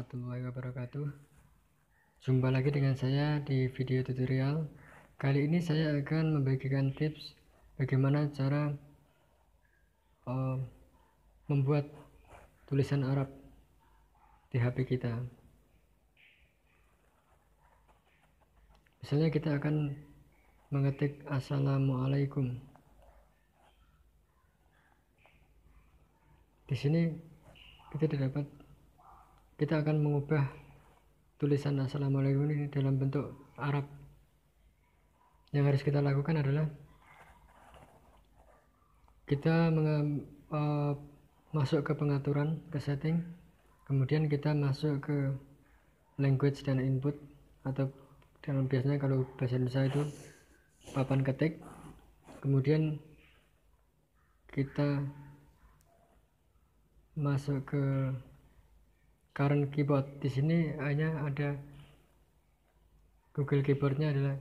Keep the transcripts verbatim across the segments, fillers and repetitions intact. warahmatullahi wabarakatuh. Jumpa lagi dengan saya di video tutorial. Kali ini saya akan membagikan tips bagaimana cara uh, membuat tulisan Arab di H P kita. Misalnya kita akan mengetik Assalamualaikum. Di sini kita dapat kita akan mengubah tulisan Assalamualaikum ini dalam bentuk Arab. Yang harus kita lakukan adalah kita menge, uh, masuk ke pengaturan, ke setting, kemudian kita masuk ke language dan input, atau dalam biasanya kalau bahasa Indonesia itu papan ketik. Kemudian kita masuk ke current keyboard. Di sini hanya ada Google Keyboardnya adalah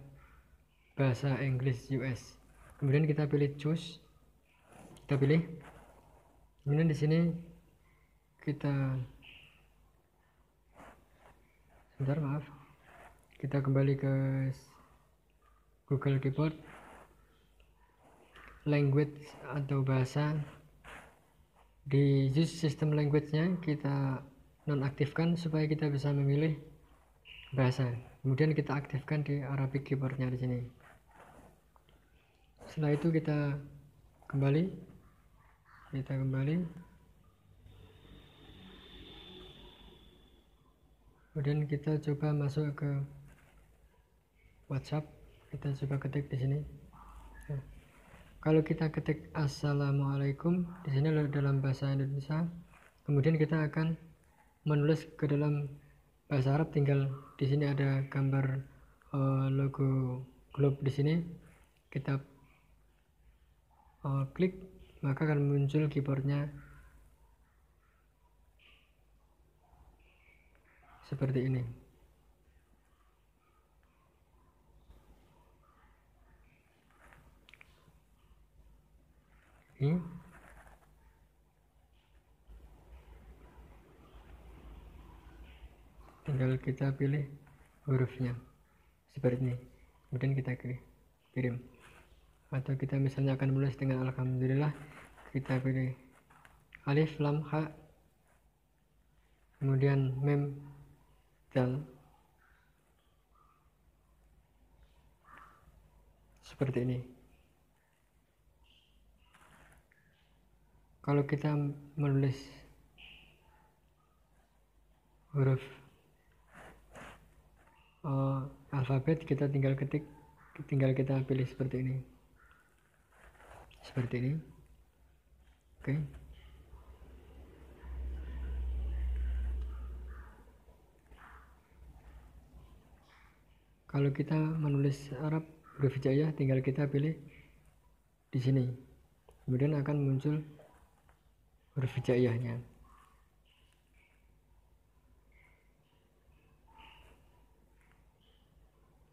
bahasa Inggris U S. Kemudian kita pilih choose, kita pilih. Kemudian di sini kita sebentar maaf, kita kembali ke Google Keyboard, language atau bahasa. Di use system language-nya kita nonaktifkan supaya kita bisa memilih bahasa. Kemudian kita aktifkan di Arabic keyboardnya di sini. Setelah itu kita kembali, kita kembali, kemudian kita coba masuk ke WhatsApp. Kita coba ketik di sini. Nah, kalau kita ketik Assalamualaikum di sini dalam bahasa Indonesia, kemudian kita akan menulis ke dalam bahasa Arab. Tinggal di sini ada gambar uh, logo globe di sini, kita uh, klik, maka akan muncul keyboardnya seperti ini. Ini tinggal kita pilih hurufnya seperti ini, kemudian kita kirim. Atau kita misalnya akan menulis dengan Alhamdulillah, kita pilih alif lam ha, kemudian mem dal, seperti ini. Kalau kita menulis huruf Uh, alfabet, kita tinggal ketik, tinggal kita pilih seperti ini, seperti ini. Oke. Okay. Kalau kita menulis Arab huruf hijaiyah, tinggal kita pilih di sini, kemudian akan muncul huruf hijaiyahnya.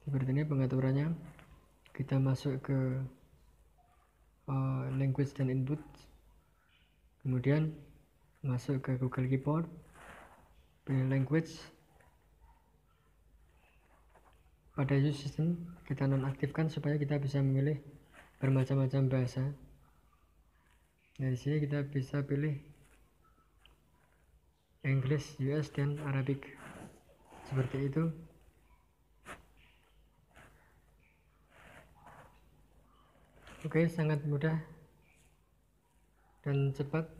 Seperti ini pengaturannya. Kita masuk ke uh, language dan input, kemudian masuk ke Google Keyboard, pilih language. Pada use system kita nonaktifkan supaya kita bisa memilih bermacam-macam bahasa. Nah, di sini kita bisa pilih English U S dan Arabic seperti itu. Oke, okay, sangat mudah dan cepat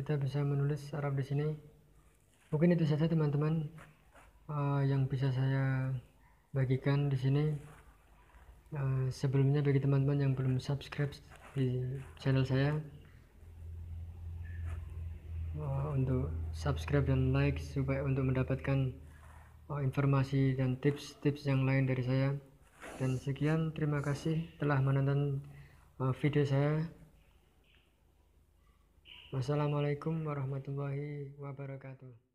kita bisa menulis Arab di sini. Mungkin itu saja teman-teman uh, yang bisa saya bagikan di sini. Uh, sebelumnya bagi teman-teman yang belum subscribe di channel saya, uh, untuk subscribe dan like supaya untuk mendapatkan uh, informasi dan tips-tips yang lain dari saya. Dan sekian, terima kasih telah menonton video saya. Wassalamualaikum warahmatullahi wabarakatuh.